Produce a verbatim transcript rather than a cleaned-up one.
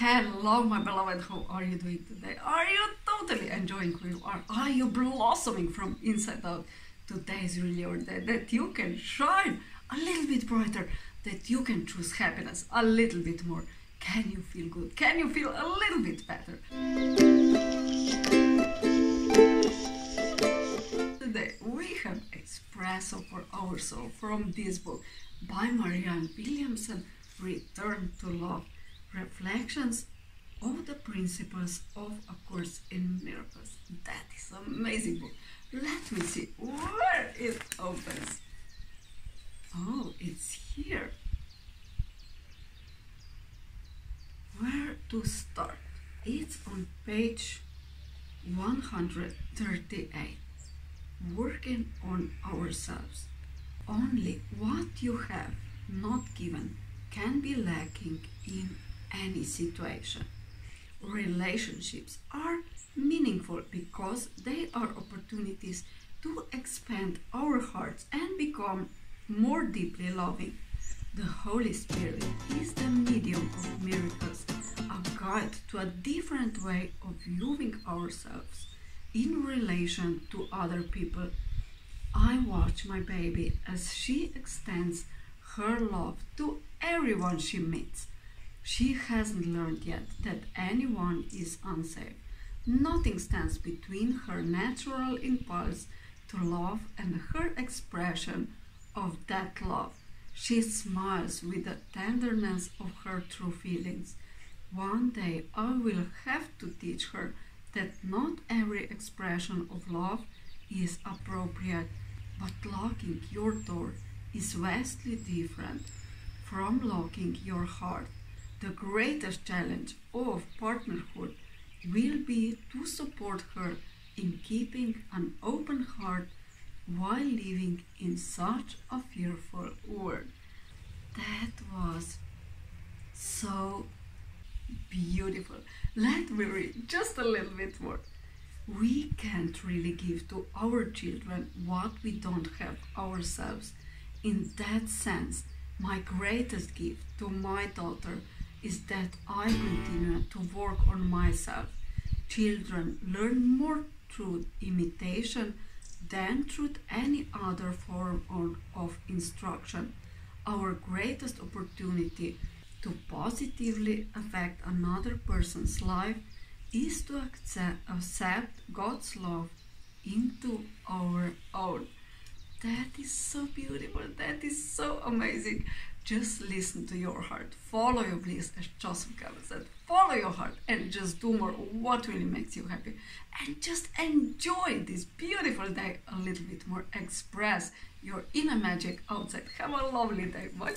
Hello, my beloved, how are you doing today? Are you totally enjoying who you are? Are you blossoming from inside out? Today is really your day that you can shine a little bit brighter, that you can choose happiness a little bit more. Can you feel good? Can you feel a little bit better? Today we have Espresso for Our Soul from this book by Marianne Williamson, Return to Love, Reflections on the Principles of a Course in Miracles. That is an amazing book. Let me see where it opens. Oh, it's here. Where to start? It's on page one hundred thirty-eight. Working on ourselves. Only what you have not given can be lacking in any situation. Relationships are meaningful because they are opportunities to expand our hearts and become more deeply loving. The Holy Spirit is the medium of miracles, a guide to a different way of viewing ourselves in relation to other people. I watch my baby as she extends her love to everyone she meets. She hasn't learned yet that anyone is unsafe. Nothing stands between her natural impulse to love and her expression of that love. She smiles with the tenderness of her true feelings. One day I will have to teach her that not every expression of love is appropriate, but locking your door is vastly different from locking your heart. The greatest challenge of partnerhood will be to support her in keeping an open heart while living in such a fearful world. That was so beautiful. Let me read just a little bit more. We can't really give to our children what we don't have ourselves. In that sense, my greatest gift to my daughter is that I continue to work on myself. Children learn more through imitation than through any other form of instruction. Our greatest opportunity to positively affect another person's life is to accept God's love into our own. That is so beautiful. That is so amazing. Just listen to your heart. Follow your bliss, as Joseph Campbell said. Follow your heart and just do more of what really makes you happy. And just enjoy this beautiful day a little bit more. Express your inner magic outside. Have a lovely day. Bye.